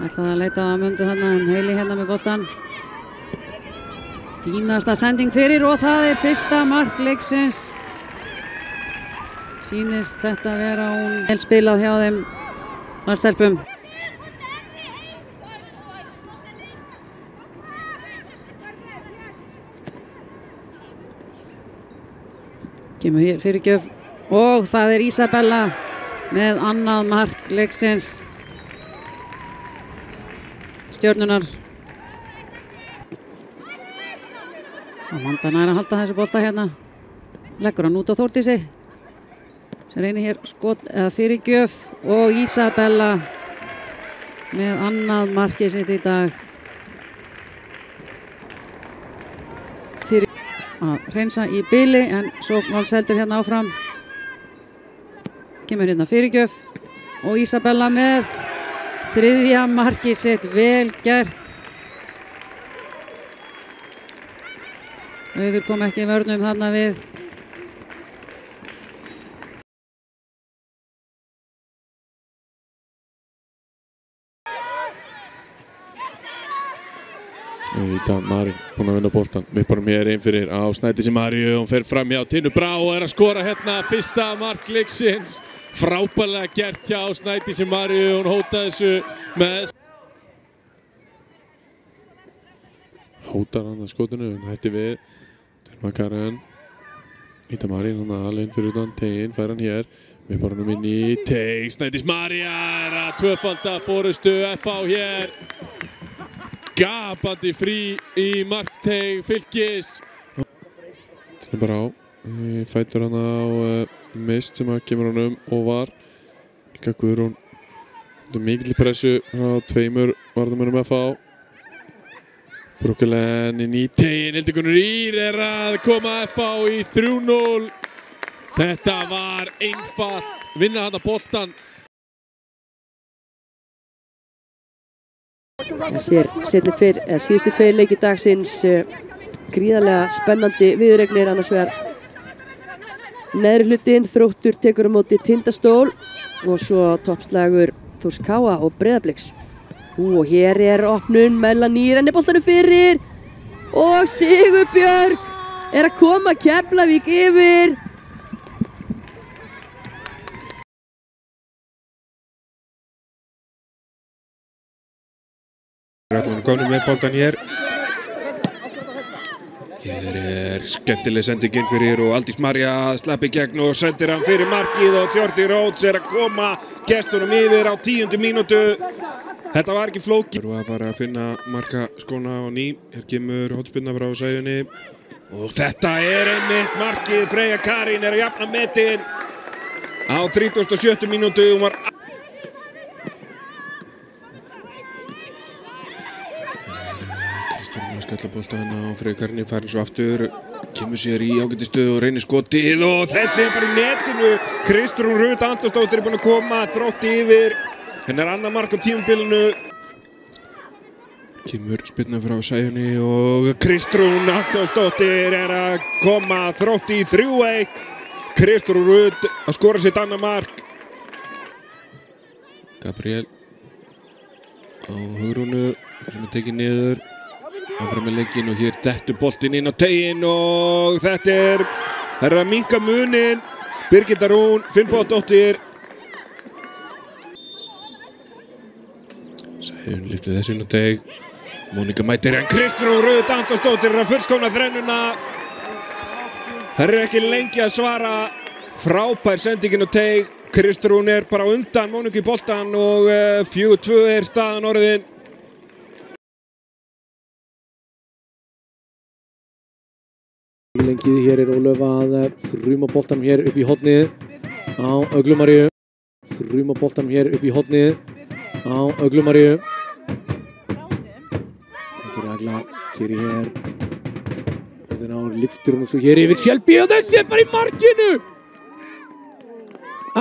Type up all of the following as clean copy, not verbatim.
Ætlaði að leita að mundu þarna en Heili hérna með boltan. Fínasta sending fyrir og það fyrsta mark leiksins. Sýnist þetta vera hún vel spilað hjá þeim varstelpum. Kemur hér fyrir gjöf og það Ísabella með annað mark leiksins. Stjörnunar. Amanda nær að halda þessu bolta hérna. Leggur hann út á Þórdísi. Sem reynir hér skot eða fyrir gjöf og Ísabella með annað markið sitt í dag. Fyrir að reynsa í bili en svo valseldur hérna áfram. Kemur hérna fyrir gjöf og Ísabella með þriðja markið sitt, vel gert. Auður kom ekki í vörnum þarna við. Þetta Mari búin að vinna boltan. Við bara mér einn fyrir á Snædísi Mariju. Hún fer fram hjá Tinnu Brá og að skora hérna fyrsta mark leiksins. Frábælega gert hjá Snædísi Mariju, hún hótaði þessu með hótar hann að skotinu, en hætti við Telma Karen Íta Marín, hann alveg inn fyrir utan teginn, fær hann hér við bara hann inn í teg, Snædís Marja er að tvöfalda fórustu FH hér gapandi frí í markteg Fylkis Telma Brá fætur hann á mist sem að kemur hann og var líka Guðrún mikil pressu á tveimur varðamönnum FH Brúkuleginn inn í teginn Hildi Gunnur er að koma FH í 3-0 Þetta var einfalt vinna hann að boltan Síðustu tveir leiki dagsins gríðarlega spennandi viðuregnir annars vegar Neðri hlutinn, Þróttur tekur á móti Tindastól og svo toppslagur Þórskáa og Breiðablíks. Og hér opnun, Melanie renni boltanum fyrir og Sigurbjörg er að koma Keflavík yfir. Hún komið með boltan hér. Hér skemmtileg sendingin fyrir og Aldís Marja slappi gegn og sendir hann fyrir markið og Tjórti Róds er að koma gestunum yfir á 10. mínútu. Þetta var ekki flókið. Það var að finna marka skona á ný. Hér kemur hotspyrna frá Sæjunni og þetta einmitt markið. Freyja Karin er að jafna metin á 37. mínútu. Hún var Skallabolta hennar og Freyja Karin fær svo aftur, kemur sér í ágætis stöðu og reynir skotið og þessi bara í netinu. Kristrún Rút Antonsdóttir búin að koma Þrótti yfir, hennar annað mark á tímabilinu. Kemur spyrna frá Sæjunni og Kristrún Antonsdóttir er að koma Þrótti í 3-1. Kristrún Rút að skora sitt annað mark. Gabriel á Hugrúnu sem tekið niður. Áfram með legginn og hér dettur boltinn inn á teginn og þetta er að minnka munin. Birgitta Rún, Finnbóttir. Sæjun lyfti þessu inn á teg. Móninka mætir en Kristrún Rut Antonsdóttir er að fullkomna þrennuna. Það er ekki lengi að svara. Frábær sendingin á teg. Kristrún er bara undan Móninka í boltan og 4-2 er staðan orðin. Lengiði hér Ólöf að þrjum að boltam hér upp í hornið á Æglu Maríu þrjum að boltam hér upp í hornið á Æglu Maríu Þetta Ægla keri hér þetta liftur hún svo hér yfir Shelby og þessi bara í markinu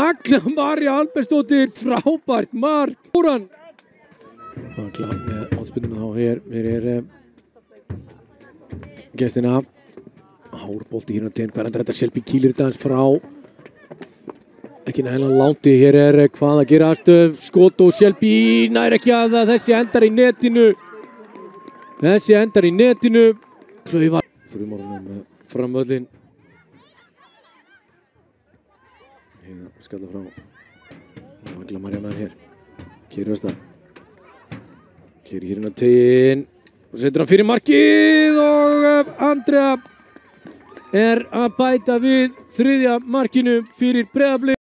Ægla Marja Alperstóttir frábært mark Úran Ægla með áspynnum þá hér mér gestina Hárbolti hérna teginn, hvað þetta Shelby Kýlur í dagans frá Ekki nægilega langt. Hér er hvað að gerast. Skot og Shelby nær ekki að það. Þessi endar í netinu. Klauvar. Þrjumorðan með framvöllin. Hérna skalla frá Ægla Marja með hér. Kýr vestan. Kýr hérna teginn. Og setur hann fyrir markið og Andréa að bæta við þriðja markinu fyrir Breiðablík.